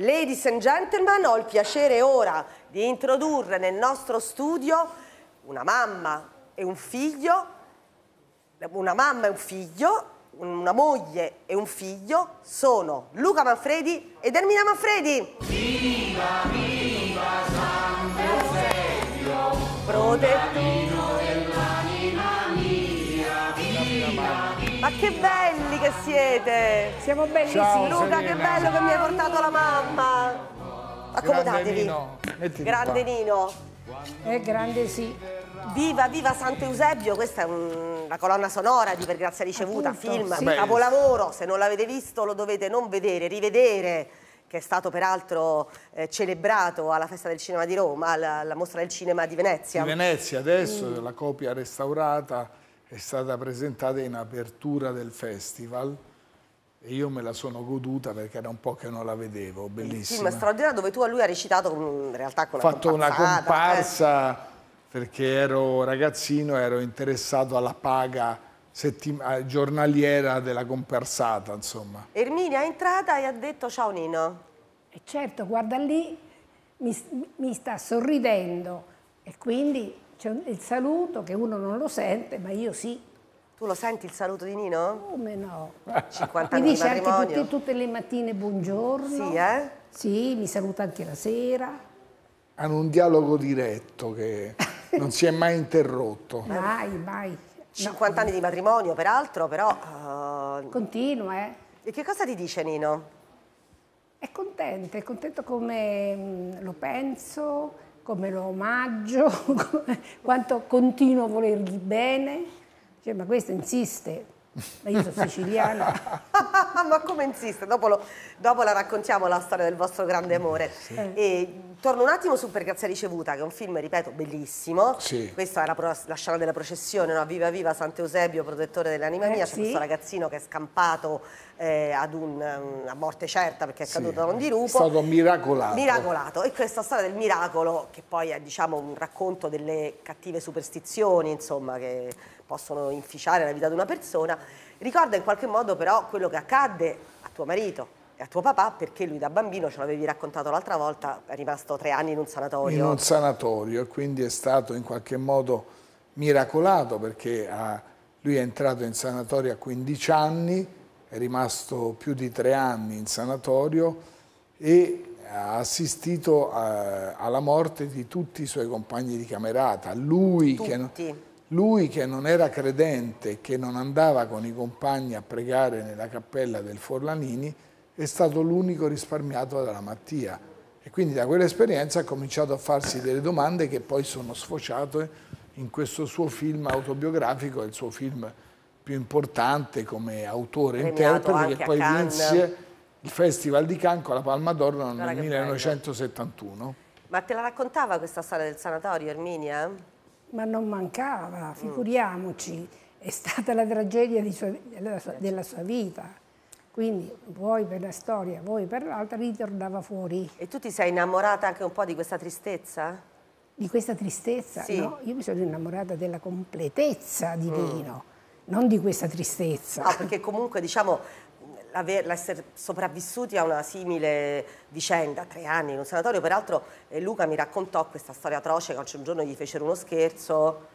Ladies and gentlemen, ho il piacere ora di introdurre nel nostro studio una mamma e un figlio, una moglie e un figlio, sono Luca Manfredi ed Erminia Manfredi. Viva, viva Sant'Eusebio, protettino dell'anima mia, viva. Ma che belli che siete! Siamo bellissimi. Ciao, Luca, Serena, che bello che mi hai portato la mamma! Accomodatevi. Grande Nino. Grande sì. Viva, viva Sant'Eusebio, questa è la colonna sonora di Per Grazia ricevuta, appunto, film, sì, capolavoro. Se non l'avete visto lo dovete non vedere, rivedere, che è stato peraltro celebrato alla Festa del Cinema di Roma, alla Mostra del Cinema di Venezia. Di Venezia adesso, la copia restaurata è stata presentata in apertura del festival e io me la sono goduta perché era un po' che non la vedevo, bellissima. Il film straordinario dove tu a lui hai recitato in realtà con la comparsa. Ho fatto una comparsa perché ero ragazzino, ero interessato alla paga giornaliera della comparsata, insomma. Erminia è entrata e ha detto ciao Nino. E certo, guarda lì, mi sta sorridendo e quindi... C'è il saluto che uno non lo sente, ma io sì. Tu lo senti il saluto di Nino? Come no? 50 anni di matrimonio. Mi dice anche tutte le mattine buongiorno. Sì, eh? Sì, mi saluta anche la sera. Hanno un dialogo diretto che non si è mai interrotto. Mai, mai. 50 anni di matrimonio, peraltro, però... Continua, eh? E che cosa ti dice Nino? È contento come lo penso... come lo omaggio, quanto continuo a volergli bene. Cioè, ma questo insiste, ma io sono siciliana. Ma come insiste? Dopo la raccontiamo la storia del vostro grande amore. Sì. E torno un attimo su Per Grazia ricevuta, che è un film, ripeto, bellissimo. Sì. Questa era la scena della processione, no? Viva viva Sant'Eusebio, protettore dell'anima mia. C'è sì, questo ragazzino che è scampato ad una morte certa perché è caduto da un dirupo. È stato miracolato. Miracolato. E questa storia del miracolo, che poi è diciamo un racconto delle cattive superstizioni, insomma, che possono inficiare la vita di una persona, ricorda in qualche modo però quello che accadde a tuo marito e a tuo papà, perché lui da bambino, ce l'avevi raccontato l'altra volta, è rimasto 3 anni in un sanatorio. In un sanatorio, e quindi è stato in qualche modo miracolato perché lui è entrato in sanatorio a 15 anni, è rimasto più di 3 anni in sanatorio e ha assistito alla morte di tutti i suoi compagni di camerata. Lui che non era credente, che non andava con i compagni a pregare nella cappella del Forlanini, è stato l'unico risparmiato dalla malattia. E quindi da quell'esperienza ha cominciato a farsi delle domande che poi sono sfociate in questo suo film autobiografico, il suo film più importante come autore e interprete, che poi vinse il Festival di Cannes con la Palma d'Or nel 1971. Ma te la raccontava questa storia del sanatorio, Erminia? Ma non mancava, figuriamoci, è stata la tragedia della sua vita. Quindi voi per la storia, voi per l'altra, ritornava fuori. E tu ti sei innamorata anche un po' di questa tristezza? Di questa tristezza? Sì. No, io mi sono innamorata della completezza di Nino, non di questa tristezza. No, perché comunque diciamo l'essere sopravvissuti a una simile vicenda, 3 anni in un sanatorio. Peraltro Luca mi raccontò questa storia atroce che un giorno gli fecero uno scherzo.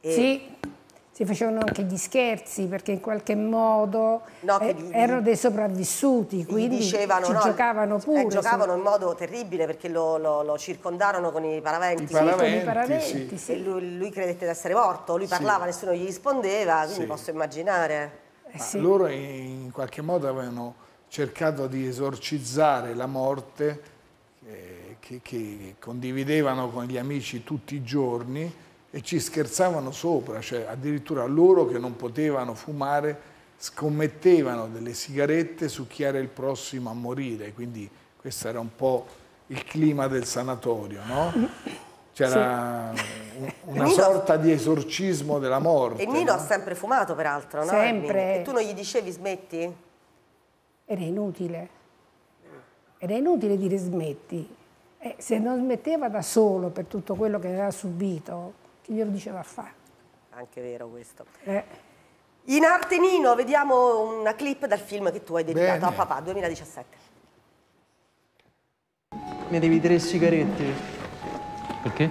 E... Sì. Si facevano anche gli scherzi perché in qualche modo erano dei sopravvissuti, quindi dicevano, giocavano pure. Giocavano in modo terribile perché lo circondarono con i paraventi. Sì. Sì. E lui credette di essere morto, lui parlava, nessuno gli rispondeva, quindi posso immaginare. Loro in qualche modo avevano cercato di esorcizzare la morte che condividevano con gli amici tutti i giorni. E ci scherzavano sopra, cioè addirittura loro che non potevano fumare scommettevano delle sigarette su chi era il prossimo a morire, quindi questo era un po' il clima del sanatorio, no? C'era una sorta di esorcismo della morte. E Nino ha sempre fumato peraltro, no? Sempre. E tu non gli dicevi smetti? Era inutile dire smetti. Se non smetteva da solo per tutto quello che aveva subito... glielo diceva a fare. Anche vero questo. In Arte Nino, vediamo una clip dal film che tu hai dedicato a papà, 2017. mi devi 3 sigarette. Perché?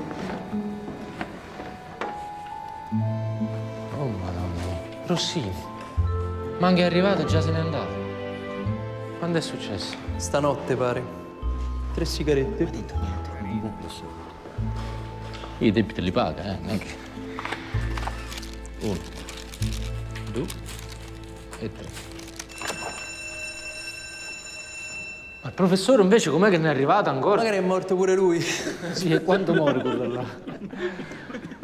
Oh, madonna. Rossini. Ma anche è arrivato e già se n'è andato. Quando è successo? Stanotte, pare. 3 sigarette. Non ho detto niente. I tempi te li paga, non è che... 1, 2 e 3. Ma il professore invece com'è che ne è arrivato ancora? Magari è morto pure lui. Sì, e quanto muore quello là?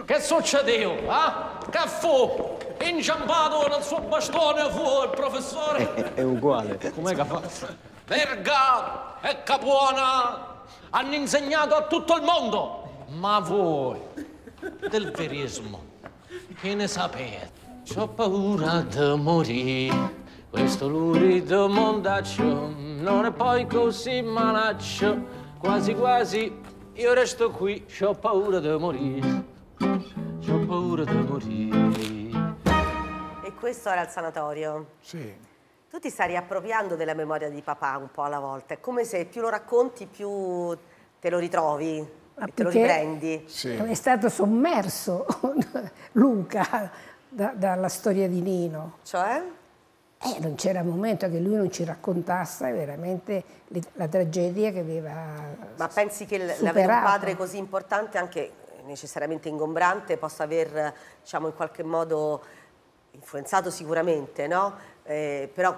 Che succedeva, eh? Che fu? Inciampato dal suo bastone fu il professore? È uguale. Com'è che ha fatto? Verga e Capuana hanno insegnato a tutto il mondo. Ma voi, del verismo, che ne sapete? C'ho paura di morire, questo lurido mondaccio non è poi così malaccio, quasi quasi io resto qui. C'ho paura di morire, c'ho paura di morire. E questo era il sanatorio? Sì. Tu ti stai riappropriando della memoria di papà un po' alla volta, è come se più lo racconti più te lo ritrovi. Ma te lo riprendi. Sì. È stato sommerso Luca dalla storia di Nino. Cioè? Non c'era un momento che lui non ci raccontasse veramente la tragedia che aveva. Ma pensi che l'avere un padre così importante, anche necessariamente ingombrante, possa aver, diciamo, in qualche modo influenzato sicuramente, no? Però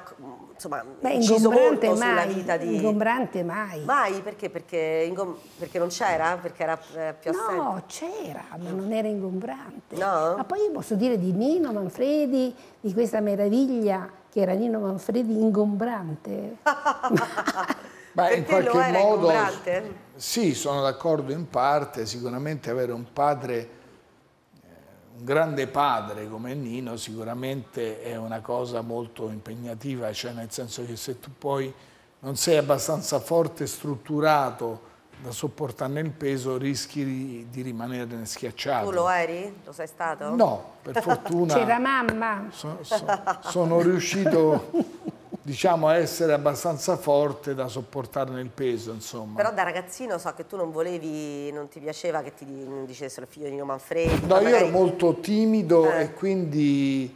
insomma, inciso molto sulla vita di... Ingombrante mai. Mai? Perché? Perché non c'era? Perché era più assente? No, c'era, ma non era ingombrante. No? Ma poi io posso dire di Nino Manfredi, di questa meraviglia che era Nino Manfredi ingombrante. Beh, in qualche modo, sì, sono d'accordo in parte. Sicuramente avere un padre... Un grande padre come Nino sicuramente è una cosa molto impegnativa, cioè nel senso che se tu poi non sei abbastanza forte e strutturato da sopportarne il peso rischi di rimanere schiacciato. Tu lo eri? Lo sei stato? No, per fortuna. C'era mamma. Sono riuscito, diciamo, a essere abbastanza forte da sopportarne il peso, insomma. Però da ragazzino so che tu non volevi, non ti piaceva che ti dicessero il figlio di Nino Manfredi. No, magari... io ero molto timido e quindi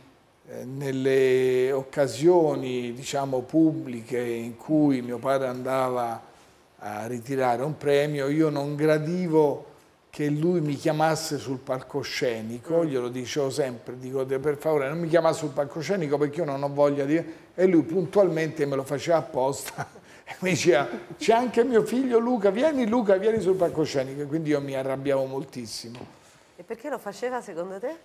nelle occasioni, diciamo, pubbliche in cui mio padre andava a ritirare un premio, io non gradivo che lui mi chiamasse sul palcoscenico, glielo dicevo sempre, dico per favore non mi chiamare sul palcoscenico perché io non ho voglia di... E lui puntualmente me lo faceva apposta e mi diceva c'è anche mio figlio Luca, vieni sul palcoscenico, quindi io mi arrabbiavo moltissimo. E perché lo faceva secondo te?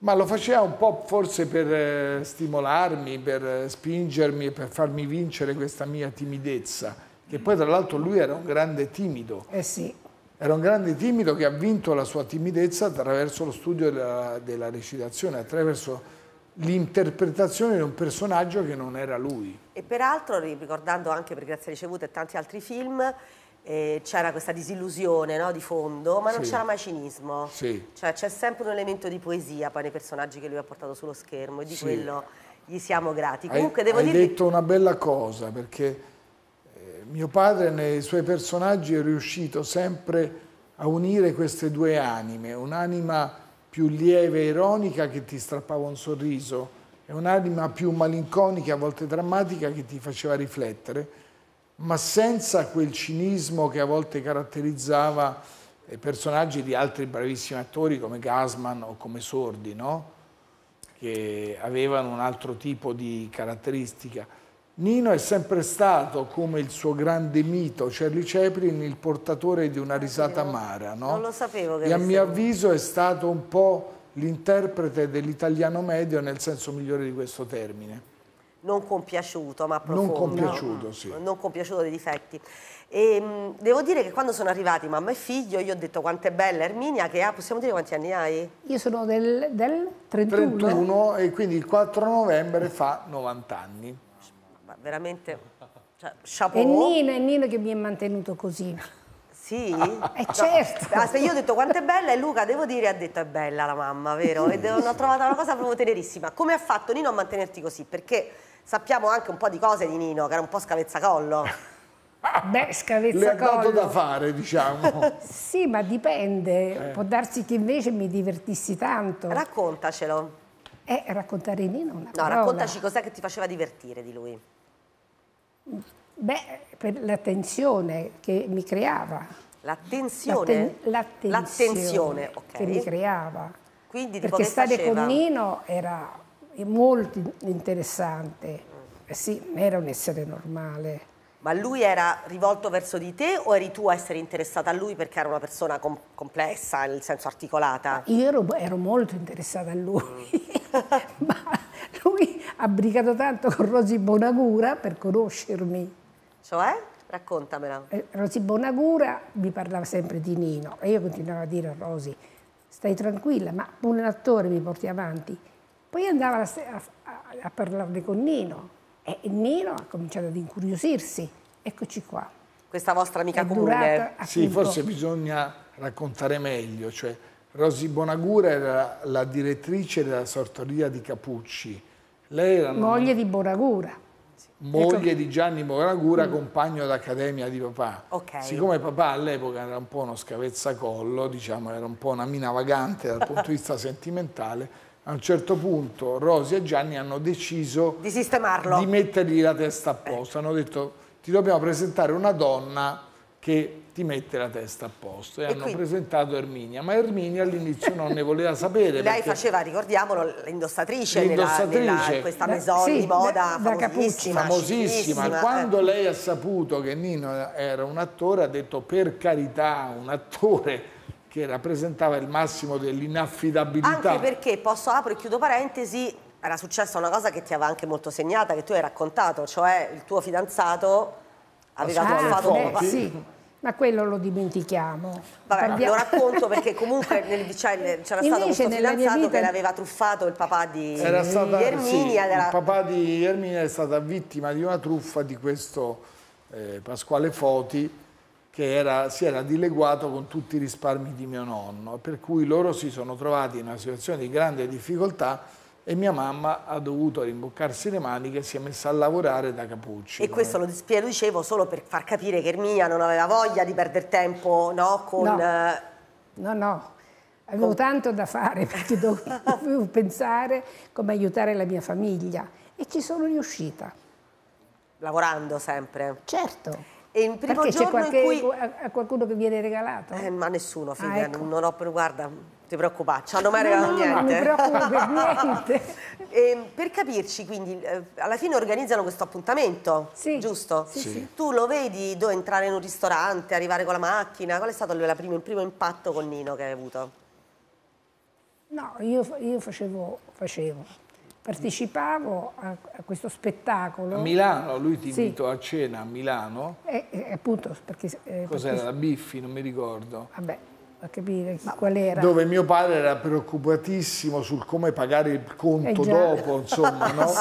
Ma lo faceva un po' forse per stimolarmi, per spingermi e per farmi vincere questa mia timidezza. Che poi tra l'altro lui era un grande timido. Eh sì. Era un grande timido che ha vinto la sua timidezza attraverso lo studio della recitazione, attraverso l'interpretazione di un personaggio che non era lui. E peraltro, ricordando anche Per Grazia ricevuta e tanti altri film, c'era questa disillusione, no, di fondo, ma non c'era mai cinismo. Sì. Cioè c'è sempre un elemento di poesia poi nei personaggi che lui ha portato sullo schermo e di quello gli siamo grati. Comunque devo dirvi... Hai detto una bella cosa, perché... Mio padre nei suoi personaggi è riuscito sempre a unire queste due anime, un'anima più lieve e ironica che ti strappava un sorriso e un'anima più malinconica, a volte drammatica, che ti faceva riflettere, ma senza quel cinismo che a volte caratterizzava i personaggi di altri bravissimi attori come Gassman o come Sordi, no? Che avevano un altro tipo di caratteristica. Nino è sempre stato, come il suo grande mito Charlie Chaplin, il portatore di una risata amara, no? Non lo sapevo che... E a mio avviso è stato un po' l'interprete dell'italiano medio nel senso migliore di questo termine. Non compiaciuto, ma profondo. Non compiaciuto, no? Sì. Non compiaciuto dei difetti. E, devo dire che quando sono arrivati mamma e figlio, io ho detto quanto è bella Erminia, che ha, possiamo dire quanti anni hai? Io sono del 31. 31 e quindi il 4 novembre fa 90 anni. Veramente, cioè, chapeau. È Nino che mi ha mantenuto così. Sì? È certo. No, io ho detto quanto è bella e Luca, devo dire, ha detto è bella la mamma, vero? E ho trovato una cosa proprio tenerissima. Come ha fatto Nino a mantenerti così? Perché sappiamo anche un po' di cose di Nino, che era un po' scavezzacollo. Beh, scavezzacollo. Le ha dato da fare, diciamo. Sì, ma dipende. Può darsi che invece mi divertissi tanto. Raccontacelo. Raccontare Nino una parola. No, raccontaci cos'è che ti faceva divertire di lui. Beh, per l'attenzione che mi creava. L'attenzione? L'attenzione, ok. Che mi creava. Quindi, perché stare con Nino era molto interessante. Sì, non era un essere normale. Ma lui era rivolto verso di te o eri tu a essere interessata a lui perché era una persona complessa, nel senso articolata? Io ero molto interessata a lui, ma lui ha brigato tanto con Rosi Bonagura per conoscermi. Cioè? Raccontamela. Rosi Bonagura mi parlava sempre di Nino e io continuavo a dire a Rosi, stai tranquilla, ma un attore mi porti avanti. Poi andava a parlarne con Nino. E Nino ha cominciato ad incuriosirsi. Eccoci qua. Questa vostra amica comune. Sì, forse bisogna raccontare meglio. Cioè, Rosi Bonagura era la direttrice della sartoria di Capucci. Lei era moglie di Bonagura. Sì. Moglie di Gianni Bonagura, compagno d'accademia di papà. Okay. Siccome papà all'epoca era un po' uno scavezzacollo, diciamo, era un po' una mina vagante dal punto di vista sentimentale, a un certo punto Rosi e Gianni hanno deciso di sistemarlo, di mettergli la testa a posto. Hanno detto, ti dobbiamo presentare una donna che ti mette la testa a posto. E hanno presentato Erminia. Ma Erminia all'inizio non ne voleva sapere. Lei faceva, ricordiamolo, l'indossatrice in questa maison di moda famosissima. Famosissima. Quando lei ha saputo che Nino era un attore, ha detto, per carità, un attore, che rappresentava il massimo dell'inaffidabilità. Anche perché, apro e chiudo parentesi, era successa una cosa che ti aveva anche molto segnata, che tu hai raccontato, cioè il tuo fidanzato aveva truffato papà. Sì. Ma quello lo dimentichiamo. Vabbè, lo racconto perché comunque c'era stato questo fidanzato che l'aveva truffato il papà di Erminia. Sì, il papà di Erminia è stata vittima di una truffa di questo Pasquale Foti, che si era dileguato con tutti i risparmi di mio nonno, per cui loro si sono trovati in una situazione di grande difficoltà e mia mamma ha dovuto rimboccarsi le maniche e si è messa a lavorare da Capucci. E questo lo dicevo solo per far capire che Erminia non aveva voglia di perdere tempo, no? No. Avevo tanto da fare perché dovevo pensare come aiutare la mia famiglia e ci sono riuscita. Lavorando sempre? Certo. E il primo giorno in cui... a qualcuno che viene regalato? Ma nessuno, figa, ecco. Guarda, non ti preoccupare, non mi regalano niente. Non mi preoccupo per niente. Per capirci, quindi, alla fine organizzano questo appuntamento, giusto? Sì. Tu lo vedi entrare in un ristorante, arrivare con la macchina? Qual è stato il primo impatto con Nino che hai avuto? No, io partecipavo a questo spettacolo. A Milano, lui ti invitò a cena a Milano. Appunto, perché... cos'era, la Biffi, non mi ricordo. Vabbè, a capire qual era. Dove mio padre era preoccupatissimo sul come pagare il conto dopo, insomma, no?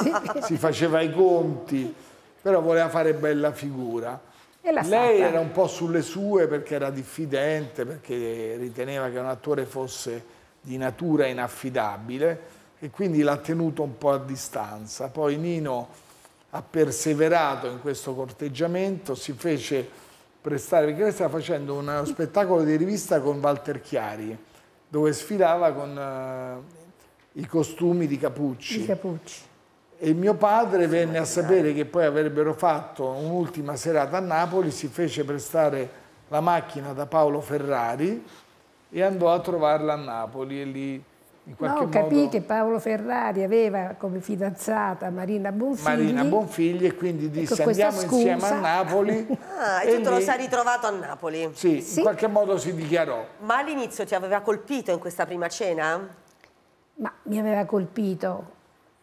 Si faceva i conti, però voleva fare bella figura. Lei era un po' sulle sue perché era diffidente, perché riteneva che un attore fosse di natura inaffidabile, e quindi l'ha tenuto un po' a distanza. Poi Nino ha perseverato in questo corteggiamento, si fece prestare, perché lei stava facendo uno spettacolo di rivista con Walter Chiari, dove sfilava con i costumi di Capucci. E mio padre venne a sapere che poi avrebbero fatto un'ultima serata a Napoli, si fece prestare la macchina da Paolo Ferrari e andò a trovarla a Napoli e lì... capì che Paolo Ferrari aveva come fidanzata Marina Bonfigli. Marina Bonfigli, e quindi disse andiamo insieme a Napoli. E tu te lo sei ritrovato a Napoli. Sì, in qualche modo si dichiarò. Ma all'inizio ti aveva colpito in questa prima cena? Ma mi aveva colpito.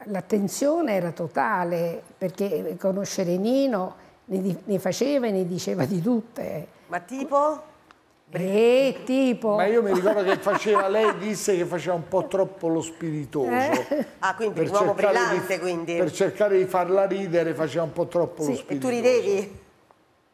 L'attenzione era totale, perché conoscere Nino ne faceva e ne diceva di tutte. Ma tipo? Tipo. Ma io mi ricordo che lei disse che faceva un po' troppo lo spiritoso. Quindi un uomo brillante, quindi. Per cercare di farla ridere faceva un po' troppo lo spiritoso. E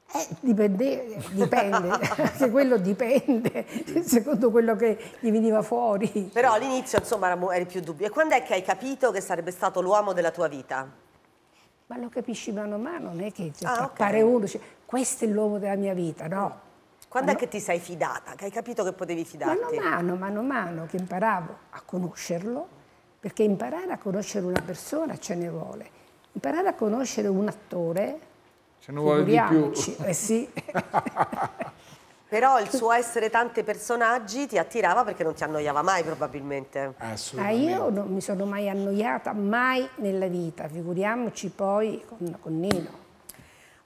tu ridevi? Dipende, se quello dipende, secondo quello che gli veniva fuori. Però all'inizio, insomma, eri più dubbio. E quando è che hai capito che sarebbe stato l'uomo della tua vita? Ma lo capisci mano a mano, non è che appare uno, questo è l'uomo della mia vita, no? Quando è che ti sei fidata? Che hai capito che potevi fidarti? Mano a mano che imparavo a conoscerlo, perché imparare a conoscere una persona ce ne vuole. Imparare a conoscere un attore, ce ne vuole di più. Sì. Però il suo essere tanti personaggi ti attirava perché non ti annoiava mai, probabilmente. Assolutamente. Io non mi sono mai annoiata, mai nella vita, figuriamoci poi con Nino.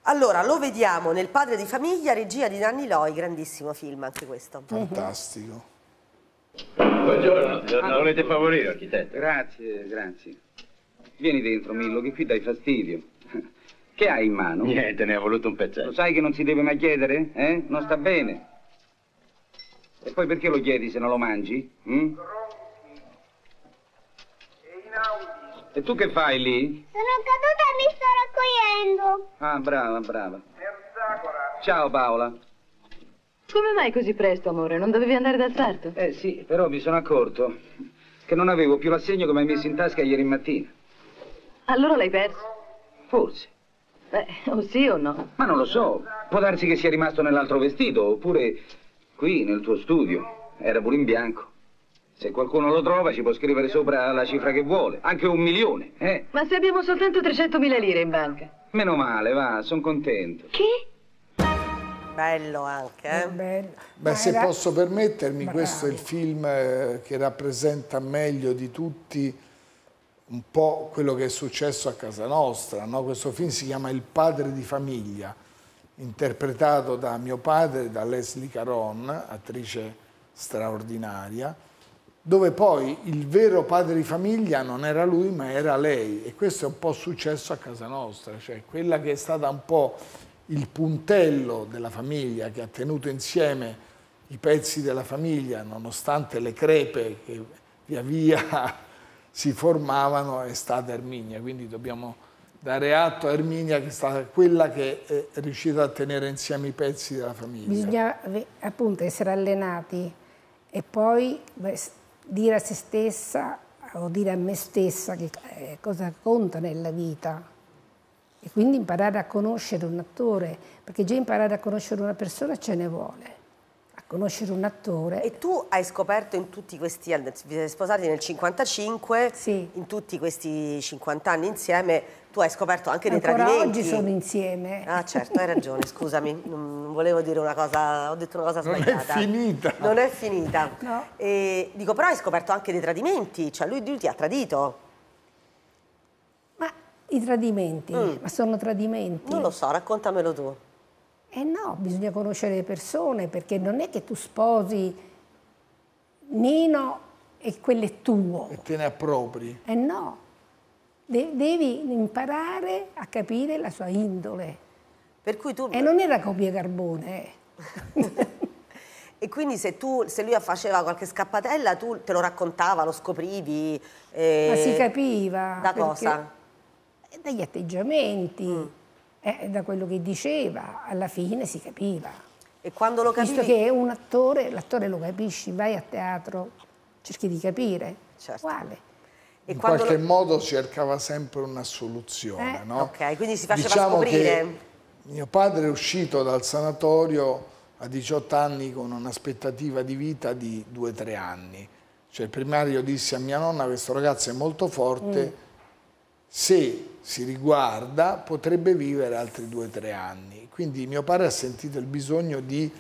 Allora, lo vediamo nel Padre di Famiglia, regia di Nanni Loi, grandissimo film anche questo. Fantastico. Buongiorno, volete favorire, architetto? Grazie, grazie. Vieni dentro, Millo, che qui dai fastidio. Che hai in mano? Niente, ne ho voluto un pezzetto. Lo sai che non si deve mai chiedere? Eh? Non sta bene. E poi perché lo chiedi se non lo mangi? Mm? E tu che fai lì? Sono caduta e mi sto raccogliendo. Ah, brava, brava. Ciao Paola. Come mai così presto, amore? Non dovevi andare dal sarto? Eh sì, però mi sono accorto che non avevo più l'assegno che mi hai messo in tasca ieri mattina. Allora l'hai perso? Forse. Beh, o sì o no. Ma non lo so. Può darsi che sia rimasto nell'altro vestito, oppure qui, nel tuo studio. Era pure in bianco. Se qualcuno lo trova ci può scrivere sopra la cifra che vuole, anche 1 milione, eh? Ma se abbiamo soltanto 300.000 lire in banca? Meno male, va, sono contento. Che? Bello anche, eh? Bello. Beh, se posso permettermi, questo è il film che rappresenta meglio di tutti un po' quello che è successo a casa nostra, no? Questo film si chiama Il padre di famiglia, interpretato da mio padre, da Leslie Caron, attrice straordinaria, dove poi il vero padre di famiglia non era lui ma era lei, e questo è un po' successo a casa nostra, cioè quella che è stata un po' il puntello della famiglia, che ha tenuto insieme i pezzi della famiglia nonostante le crepe che via via si formavano, è stata Erminia. Quindi dobbiamo dare atto a Erminia che è stata quella che è riuscita a tenere insieme i pezzi della famiglia. Bisogna appunto essere allenati e poi dire a se stessa o dire a me stessa che cosa conta nella vita, e quindi imparare a conoscere un attore, perché già imparare a conoscere una persona ce ne vuole, a conoscere un attore. E tu hai scoperto in tutti questi anni, vi siete sposati nel 55, sì. In tutti questi 50 anni insieme tu hai scoperto anche dei tradimenti. Oggi sono insieme. Ah certo, hai ragione, scusami, non volevo dire una cosa, ho detto una cosa sbagliata. Non è finita. Non è finita. No. E, dico, però hai scoperto anche dei tradimenti, cioè lui ti ha tradito. Ma i tradimenti, ma sono tradimenti? Non lo so, raccontamelo tu. Eh no, bisogna conoscere le persone, perché non è che tu sposi Nino e quello è tuo. E te ne appropri. Eh no, devi imparare a capire la sua indole. Per cui tu... E non era copia carbone. E quindi se lui faceva qualche scappatella, tu te lo raccontava, lo scoprivi? Ma si capiva. Da cosa? Dagli atteggiamenti. Da quello che diceva, alla fine si capiva. E quando lo capisci? Visto che è un attore, l'attore lo capisci, vai a teatro, cerchi di capire. Certo. Quale? E in qualche modo cercava sempre una soluzione, no? Ok, quindi si faceva scoprire. Mio padre è uscito dal sanatorio a 18 anni con un'aspettativa di vita di 2-3 anni. Cioè il primario disse a mia nonna: questo ragazzo è molto forte, se si riguarda potrebbe vivere altri 2-3 anni. Quindi mio padre ha sentito il bisogno di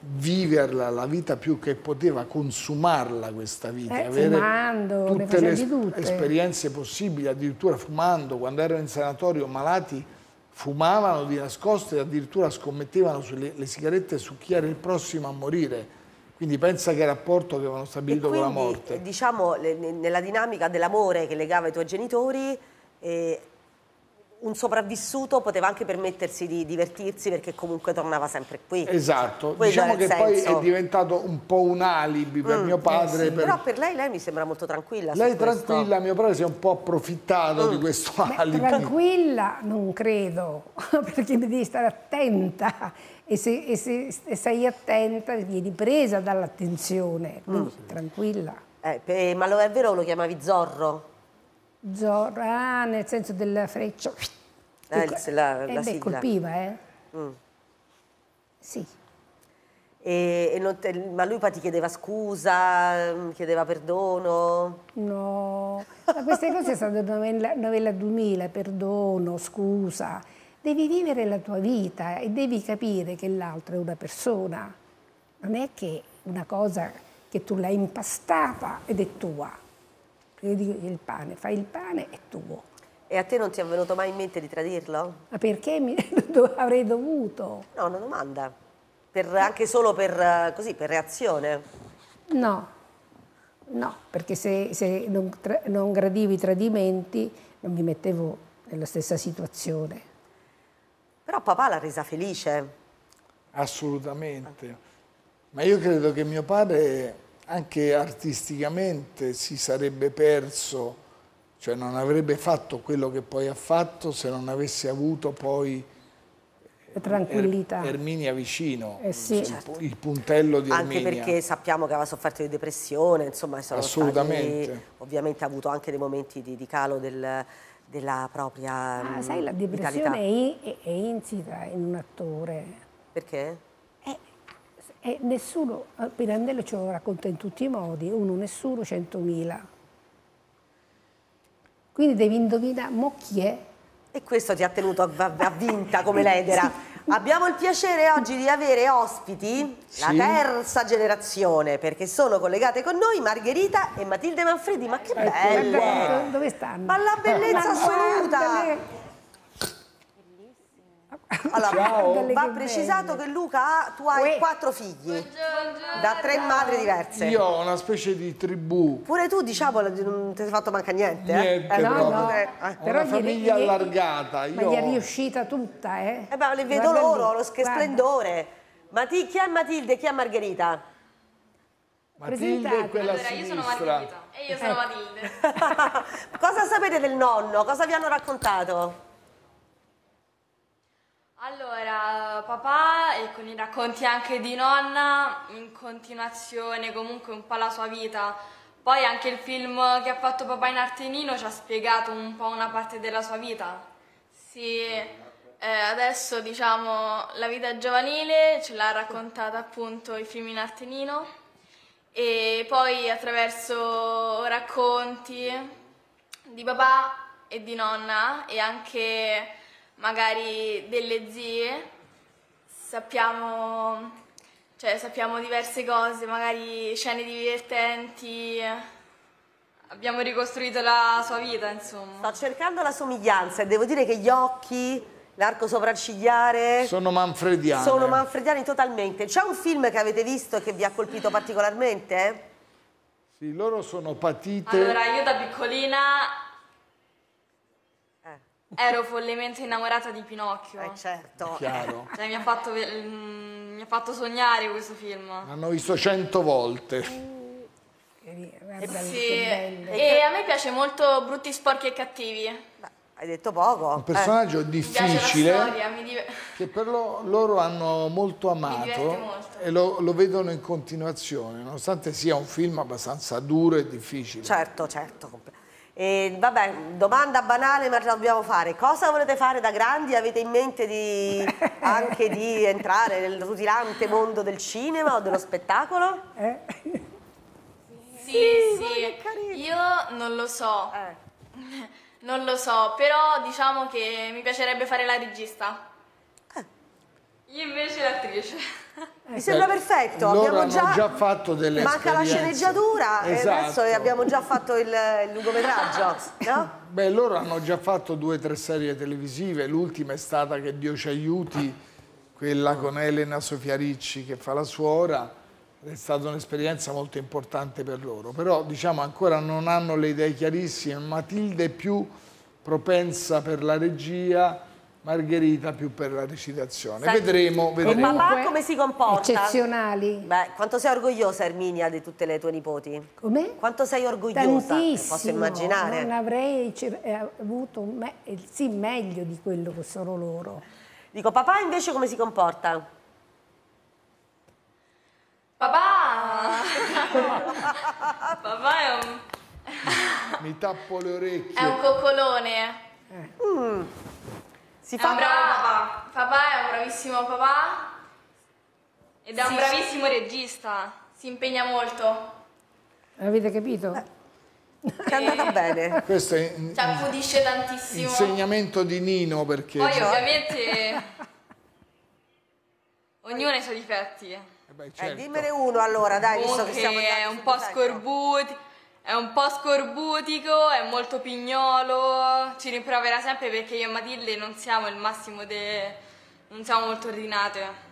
viverla la vita più che poteva, consumarla questa vita, avere fumando, tutte le esperienze possibili, addirittura fumando. Quando erano in sanatorio malati fumavano di nascosto e addirittura scommettevano sulle sigarette su chi era il prossimo a morire. Quindi pensa che rapporto che avevano stabilito quindi, con la morte. Diciamo, nella dinamica dell'amore che legava i tuoi genitori, un sopravvissuto poteva anche permettersi di divertirsi perché comunque tornava sempre qui. Esatto, cioè, diciamo che poi è diventato un po' un alibi per mio padre. Sì. Però per lei mi sembra molto tranquilla. Lei è tranquilla, mio padre si è un po' approfittato di questo alibi. Tranquilla non credo, perché devi stare attenta e se sei attenta vieni presa dall'attenzione, quindi tranquilla. Ma è vero lo chiamavi Zorro? Zorro, nel senso della freccia. La sigla. Colpiva, Sì. Ma lui poi ti chiedeva scusa, chiedeva perdono? No, ma queste cose sono novella 2000, perdono, scusa. Devi vivere la tua vita e devi capire che l'altro è una persona. Non è che una cosa che tu l'hai impastata ed è tua. Io dico il pane, fai il pane, è tuo. E a te non ti è venuto mai in mente di tradirlo? Ma perché avrei dovuto? No, una domanda. Anche solo per, così, per reazione? No, no, perché se non gradivo i tradimenti non mi mettevo nella stessa situazione. Però papà l'ha resa felice. Assolutamente. Ma io credo che mio padre anche artisticamente si sarebbe perso, cioè non avrebbe fatto quello che poi ha fatto se non avesse avuto poi tranquillità. Erminia vicino, sì, certo. Il puntello di Erminia. Anche perché sappiamo che aveva sofferto di depressione, insomma, sono assolutamente. Stati, ovviamente ha avuto anche dei momenti di calo della propria vitalità. Sai, la depressione è insita in un attore. Perché? Nessuno, Pirandello ce lo racconta in tutti i modi, Uno nessuno centomila. Quindi devi indovinare mo chi è. E questo ti ha tenuto a vinta come l'edera. Sì. Abbiamo il piacere oggi di avere ospiti sì. La terza generazione, perché sono collegate con noi Margherita e Matilde Manfredi. Ma che bello! Wow. Dove stanno? Ma la bellezza assoluta! Bellissima. Allora, va precisato che Luca, tu hai 4 figli. Buongiorno. Da 3 madri diverse. Io ho una specie di tribù. Pure tu, diciamo, non ti sei fatto manca niente. Niente, no, no. Però una famiglia allargata. Io... Ma gli è riuscita tutta, eh? Beh, le vedo guarda loro, che splendore. Chi è Matilde e chi è Margherita? Matilde è quella allora, sinistra. Io sono Margherita e io sono Matilde. Cosa sapete del nonno? Cosa vi hanno raccontato? Allora, papà, e con i racconti anche di nonna, in continuazione comunque un po' la sua vita. Poi anche il film che ha fatto papà in Arte Nino ci ha spiegato un po' una parte della sua vita. Sì, adesso diciamo la vita giovanile ce l'ha raccontata appunto il film in Arte Nino e poi attraverso racconti di papà e di nonna e anche... magari delle zie, sappiamo diverse cose, magari scene divertenti, abbiamo ricostruito la sua vita, insomma. Sto cercando la somiglianza e devo dire che gli occhi, l'arco sopraccigliare... Sono manfrediani. Sono manfrediani totalmente. C'è un film che avete visto e che vi ha colpito particolarmente? Sì, loro sono patite... Allora, io da piccolina... Ero follemente innamorata di Pinocchio. Certo. Chiaro. Cioè, mi ha fatto sognare questo film. L'hanno visto 100 volte. Sì. E a me piace molto Brutti, Sporchi e Cattivi. Beh, hai detto poco. Un personaggio difficile mi piace la storia, che per loro hanno molto amato. Mi diverte molto. E lo vedono in continuazione, nonostante sia un film abbastanza duro e difficile. Certo, certo. E vabbè, domanda banale ma ce la dobbiamo fare. Cosa volete fare da grandi? Avete in mente anche di entrare nel rutilante mondo del cinema o dello spettacolo? Sì, sì. Io non lo so. Non lo so, però diciamo che mi piacerebbe fare la regista. Io invece l'attrice. Mi sembra perfetto. Loro abbiamo già fatto delle esperienze. Manca la sceneggiatura, esatto. E adesso abbiamo già fatto il lungometraggio, no? Beh, loro hanno già fatto 2 o 3 serie televisive. L'ultima è stata Che Dio ci aiuti, quella con Elena Sofia Ricci che fa la suora. È stata un'esperienza molto importante per loro. Però, diciamo, ancora non hanno le idee chiarissime. Matilde è più propensa per la regia, Margherita più per la recitazione. Senti, vedremo. E papà come si comporta? Eccezionali. Beh, quanto sei orgogliosa, Erminia, di tutte le tue nipoti? Come? Quanto sei orgogliosa? Tantissimo. Posso immaginare. Non avrei avuto meglio di quello che sono loro. Dico, papà invece come si comporta? Papà! Papà è un... Mi tappo le orecchie. È un coccolone. Si fa bravo papà. Papà è un bravissimo papà Ed è un bravissimo regista, si impegna molto. Avete capito? È andata bene. Questo è ci accudisce tantissimo. Insegnamento di Nino, perché... Poi ovviamente ognuno ha i suoi difetti. Beh, certo. Dimmene uno allora, dai, visto che siamo andati è un po' scorbutico, è molto pignolo, ci rimprovera sempre perché io e Matilde non siamo il massimo non siamo molto ordinate.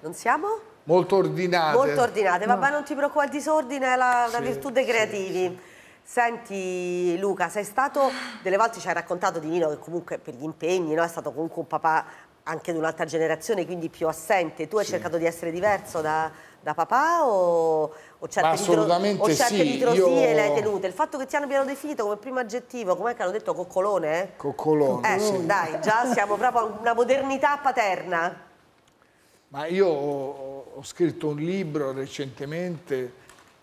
Non siamo? Molto ordinate. Molto ordinate, vabbè, non ti preoccupare, il disordine è la virtù dei creativi. Sì. Senti Luca, sei stato, delle volte ci hai raccontato di Nino che comunque per gli impegni, no, è stato comunque un papà anche di un'altra generazione, quindi più assente. Tu hai cercato di essere diverso da papà o certe nitrosie le hai tenute? Il fatto che ti hanno definito come primo aggettivo, com'è che hanno detto, coccolone? Coccolone, sì. Dai, già siamo proprio a una modernità paterna. Ma io ho scritto un libro recentemente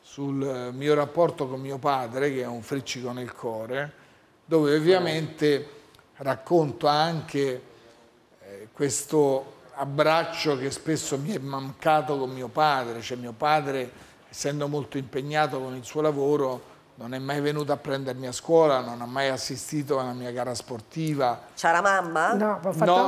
sul mio rapporto con mio padre, che è un friccico nel cuore, dove ovviamente racconto anche questo abbraccio che spesso mi è mancato con mio padre. Cioè mio padre, essendo molto impegnato con il suo lavoro, non è mai venuto a prendermi a scuola, non ha mai assistito alla mia gara sportiva. C'era la mamma? No,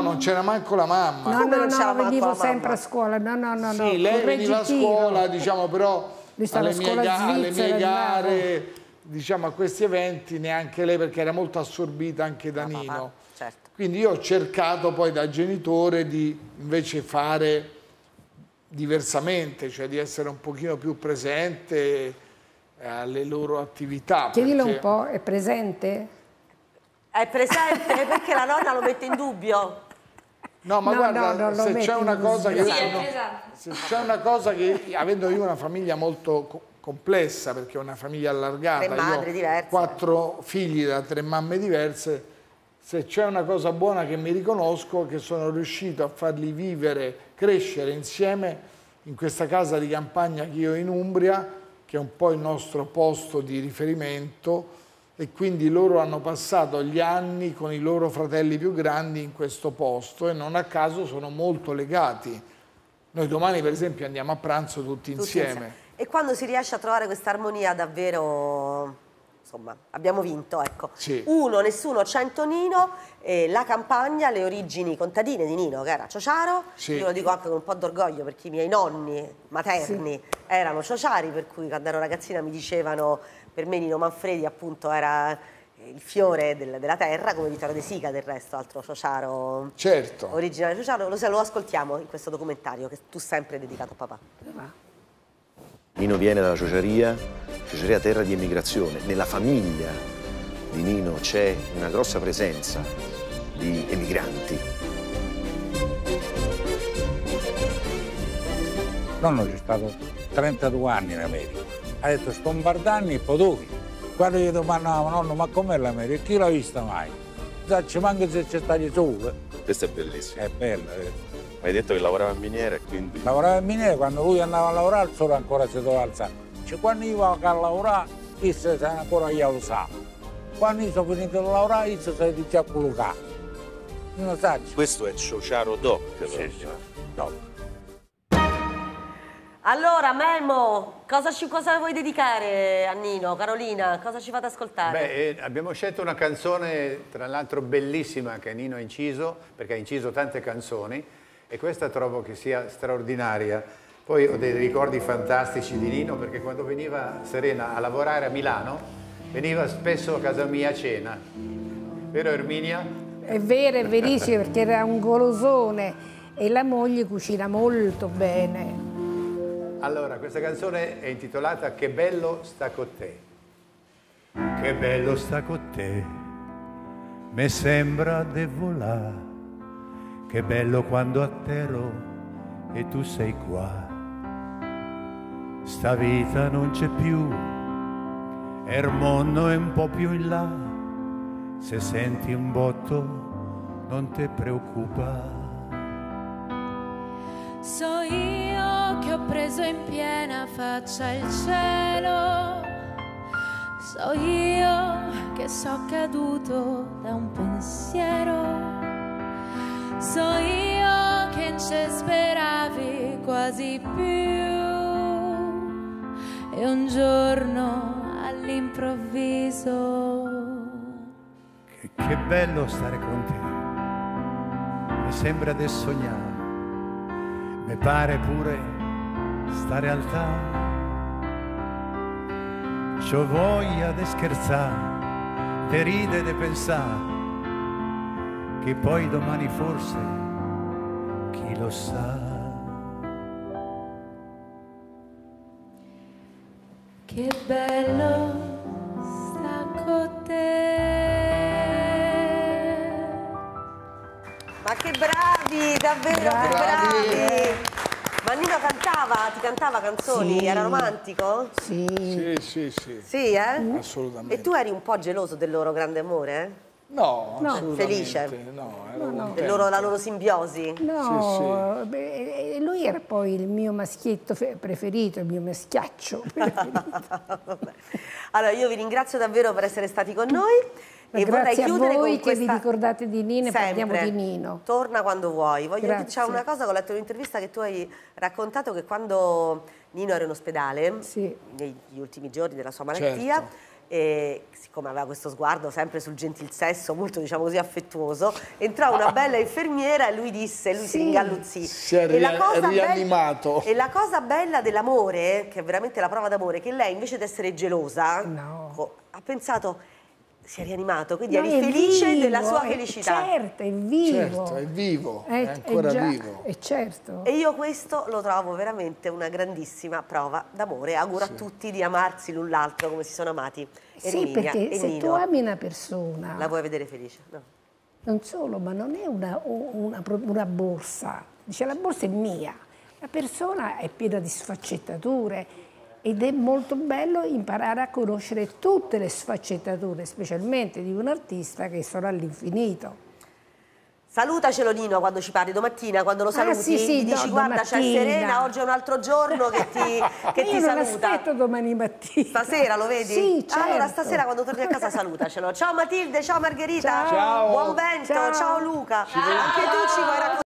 non c'era manco la mamma. No, no, no, venivo sempre a scuola. No, no, no. Sì, lei veniva a scuola, diciamo, però alle mie gare, diciamo, a questi eventi, neanche lei, perché era molto assorbita anche da Nino. Certo. Quindi io ho cercato poi da genitore di invece fare diversamente, cioè di essere un pochino più presente alle loro attività. Chiedilo un po', è presente? È presente perché la nonna lo mette in dubbio. No, ma no, guarda, no, se c'è una cosa che... Se c'è una cosa che, avendo io una famiglia molto complessa, perché è una famiglia allargata, io ho 4 figli da 3 mamme diverse, se c'è una cosa buona che mi riconosco, che sono riuscito a farli vivere, crescere insieme in questa casa di campagna che io ho in Umbria, che è un po' il nostro posto di riferimento, e quindi loro hanno passato gli anni con i loro fratelli più grandi in questo posto e non a caso sono molto legati. Noi domani per esempio andiamo a pranzo tutti insieme. E quando si riesce a trovare questa armonia davvero... Insomma, abbiamo vinto, ecco. Sì. Uno nessuno centomila, la campagna, le origini contadine di Nino, che era Ciociaro. Sì. Io lo dico anche con un po' d'orgoglio, perché i miei nonni materni erano ciociari, per cui quando ero ragazzina mi dicevano, per me Nino Manfredi appunto era il fiore della terra, come Vittorio De Sica del resto, altro ciociaro, certo, originale ciociaro. Lo ascoltiamo in questo documentario che tu sempre hai dedicato a papà. Nino viene dalla Ciociaria, terra di emigrazione. Nella famiglia di Nino c'è una grossa presenza di emigranti. Nonno c'è stato 32 anni in America. Ha detto sto un bardanni e poi dove? Quando gli domandavano nonno ma com'è l'America? Chi l'ha vista mai? Ci manca se c'è stato solo. Questo è bellissimo. È bello, vero? Hai detto che lavorava in miniera e quindi... Lavorava in miniera, quando lui andava a lavorare il sole ancora si doveva alzare. Cioè, quando io vado a lavorare, io sono ancora io lo sa. Quando io sono finito di lavorare, io sono iniziato a collocare. Non lo sa. Questo è Ciociaro Doc. Sì. Doc. Allora, Memo, cosa vuoi dedicare a Nino? Carolina, cosa ci fate ascoltare? Beh, abbiamo scelto una canzone, tra l'altro bellissima, che Nino ha inciso, perché ha inciso tante canzoni, e questa trovo che sia straordinaria. Poi ho dei ricordi fantastici di Nino, perché quando veniva Serena a lavorare a Milano veniva spesso a casa mia a cena, vero Erminia? È vero, è verissimo, perché era un golosone e la moglie cucina molto bene. Allora, questa canzone è intitolata Che bello sta con te. Che bello sta con te, mi sembra de volare. Che bello quando atterro e tu sei qua. Sta vita non c'è più e il mondo è un po' più in là. Se senti un botto non ti preoccupa. So io che ho preso in piena faccia il cielo. So io che so caduto da un pensiero. So io che non ci speravi qua. quasi più, e un giorno all'improvviso. Che bello stare con te, mi sembra di sognare, mi pare pure sta realtà. C'ho voglia di scherzare, di ridere, di pensare, che poi domani forse, chi lo sa. Che bello sta con te. Ma che bravi, davvero, bravi. Che bravi. Ma Nino cantava, ti cantava canzoni? Sì. Era romantico? Sì. Sì. Sì, assolutamente. E tu eri un po' geloso del loro grande amore, eh? No, assolutamente. Felice? No. La loro simbiosi? No, sì. Beh, lui era poi il mio maschietto preferito, il mio maschiaccio preferito. Vabbè. Allora, io vi ringrazio davvero per essere stati con noi. Ma e vorrei chiudere a voi con questa... che vi ricordate di Nino e parliamo di Nino. Torna quando vuoi. Voglio diciamo una cosa, ho letto un'intervista che tu hai raccontato, che quando Nino era in ospedale, sì, negli ultimi giorni della sua malattia, certo, e siccome aveva questo sguardo sempre sul gentil sesso, molto diciamo così affettuoso, entrò una bella infermiera e lui disse, si ringalluzzì, si è rianimato. E la cosa bella dell'amore, che è veramente la prova d'amore, che lei invece di essere gelosa, ha pensato, si è rianimato, quindi eri felice della sua felicità. Certo, è vivo. Certo, è vivo, è ancora vivo. È certo. E io questo lo trovo veramente una grandissima prova d'amore. Auguro a tutti di amarsi l'un l'altro come si sono amati Erminia e Nino. Sì, perché se tu ami una persona... la vuoi vedere felice, no? Non solo, ma non è una borsa. Dice, la borsa è mia. La persona è piena di sfaccettature. Ed è molto bello imparare a conoscere tutte le sfaccettature, specialmente di un artista, che sono all'infinito. Salutacelo Nino quando ci parli, domattina quando lo saluti, gli dici guarda c'è Serena, oggi è un altro giorno che ti, io saluta. Io lo aspetto domani mattina. Stasera lo vedi? Sì, certo. Allora stasera quando torni a casa salutacelo. Ciao Matilde, ciao Margherita, ciao. Buon vento, ciao Luca. Ciao. Anche tu ci vuoi raccontare.